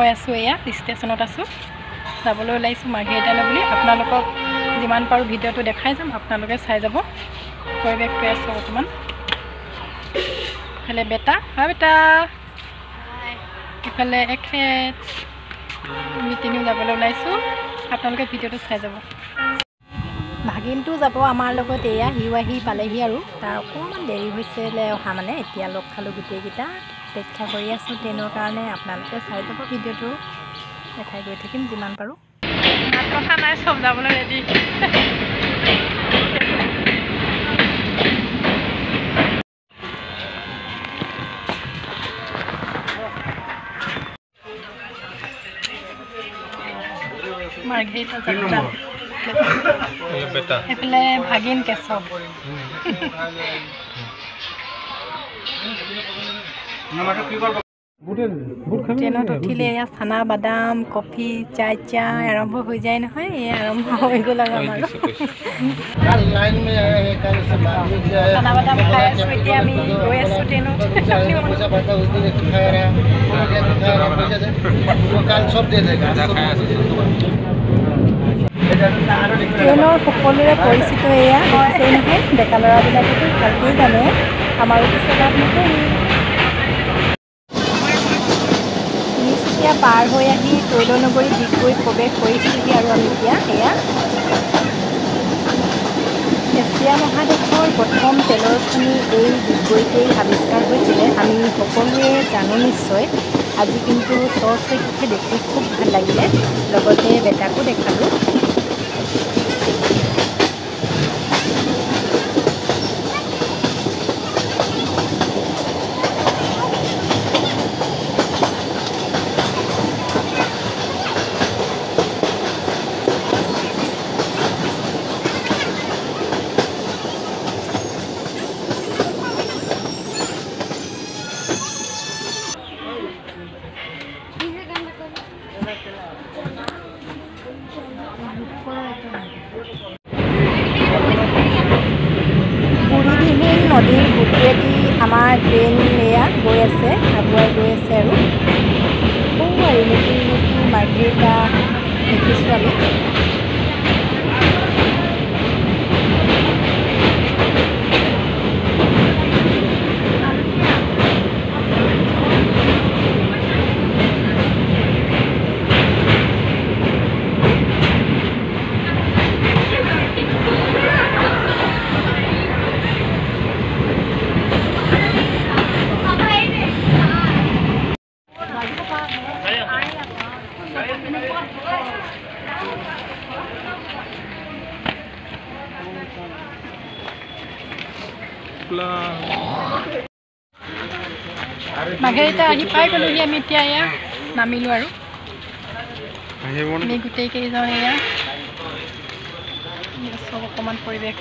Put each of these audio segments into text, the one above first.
मैं आया स्टेशन आसो जाबले मार्गेरिटा लगे अपने जिमान पारो भिडिओ तो देखा जाम चाय जाब बर्तमान इफाले बेटा हाँ बेटा इफाले एक मिटिंग जाबले अपने भिडिओ तो चाय जाब भागिन तो जब आम हिवाही पाले और तार अक देरी अहम मानने खालों गोटेकटा अपेक्षा कर ट्रेनर कारण अपना चाय जब भिडिओ तो देखा गई थकिन जिमान पारो रखा ना सब जब रेडी मार्गेरिटा बेटा एफले भागिन के सब नमक की कर गुटेन गुट खाबे टेनो तो थिले या खाना बादाम कॉफी चाय चाय आरंभ हो जाए न है ये आरंभ हो गेल हमार कल लाइन में आए है कल से मालूम जाए खाना बादाम खाए सुते हम गोए सुतेनो मुझे पता उस दिन खा रहा वो कल सब दे देगा खाया ट्रेनर सकलोरे परिचित एने डेका लड़ाबी भाई जाने हमारो तीनचुकिया पार हो तैल नगरी डिगबई प्रवेश एशिया महादेशर प्रथम तेलर खनि डिगबईते आविष्कार आम सकोरे जानो निश्चय आज किन्तु सचक्षे देखि खूब भल लागिले लगते बेटाको देखालो ट्रेन एया गई आगुआ गई और नतुन नतुन मार्गेरिटा देखी मार्गेरिटा आगे पाई गलोह आम नामिल गोटे कई सब अकमान परिवेश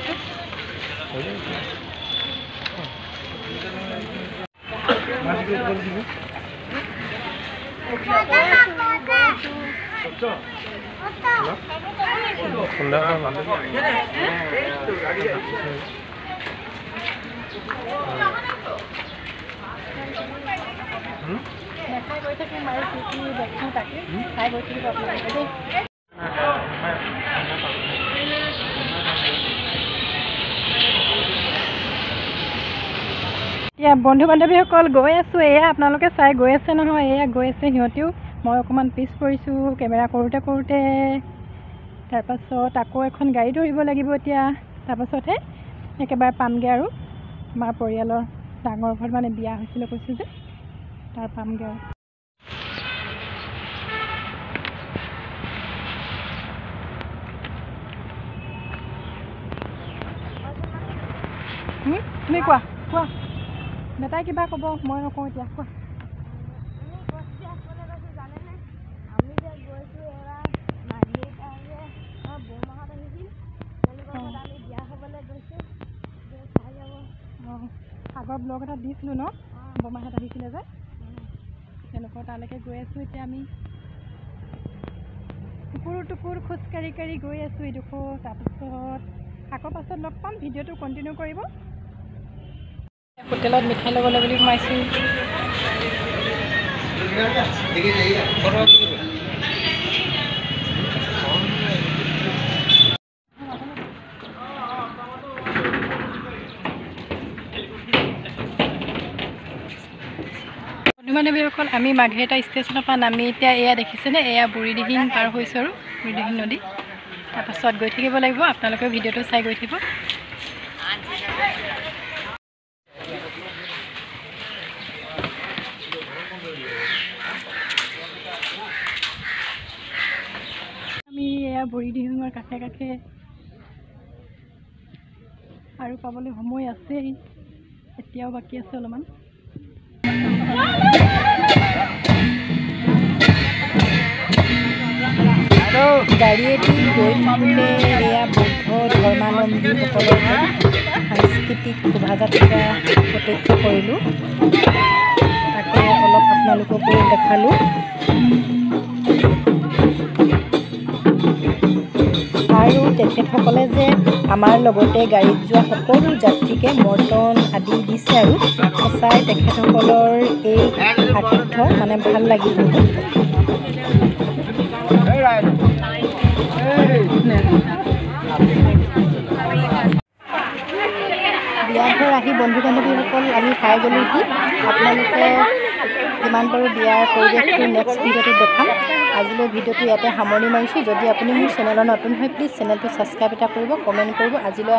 बন্ধু বান্ধৱীসকল গৈ আছো এয়া আপোনালোকে চাই গৈ আছে নহয় এয়া গৈ আছে সিহঁতেও মই অকমান পিছ পৰিছো কেমেৰা কৰোতে কৰোতে তাৰ পাছত আকৌ এখন গাড়ী ধৰিব লাগিব এতিয়া তাৰ পাছতহে একেবাৰে পামগে আৰু আমাৰ পৰিয়ালৰ ডাঙৰ ঘৰ মানে বিয়া হৈছিল কৈছো যে তাৰ পামগে আৰু তুমি কোৱা কোৱা बेटा क्या कब मैं नक आगर ब्लग एट दी न बोमा तक गई टुकुर टुकुर खोज काढ़ी काढ़ी गई आसो तक पास लग पाम भिडिओ तो कन्टिन्यू कर হোটেলত মিঠাই লবলৈ বুলি সোমাইছোঁ। মানে বিকল আমি মাঘেটা স্টেশনৰ পৰা নামি এতিয়া এয়া দেখিছেনে এয়া বুঢ়ীদিহিং পাৰ হৈছে আৰু বুঢ়ীদিহিং নদী তাৰপাছত গৈ থাকিব লাগিব আপোনালোকে ভিডিঅটো চাই গৈ থাকিব আমি এয়া বুঢ়ীদিহিঙৰ কাষে কাষে আৰু পাবলৈ সময় আছে এতিয়াও বাকী আছে অলপমান গাড়ীয়েদি গৈ থাকোঁতে এয়া বৌদ্ধ ধৰ্মাৱলম্বীসকলৰ সাংস্কৃতিক শোভাযাত্ৰা প্ৰত্যক্ষ কৰিলোঁ তাকে অলপ আপোনালোককো দেখালোঁ আৰু তেখেতসকলে যে আমাৰ লগতে গাড়ীত যোৱা সকলো যাত্ৰীকে মৰ্টন আদি দিছে আৰু সঁচাই তেখেতসকলৰ এই সাৰ্থ মানে ভাল লাগিল বিয়াঘৰ আহি বন্ধু বান্ধৱীসকল আমি খাই গ'লোঁ কি আপোনালোকে কিমান বাৰু বিয়াৰ পৰিৱেশটো নেক্সট ভিডিঅ'টো দেখাম আজিলৈ ভিডিঅ'টো ইয়াতে সামৰণি মাৰিছোঁ যদি আপুনি মোৰ চেনেলত নতুন হয় প্লিজ চেনেলটো ছাবস্ক্ৰাইব এটা কৰিব কমেণ্ট কৰিব আজিলৈ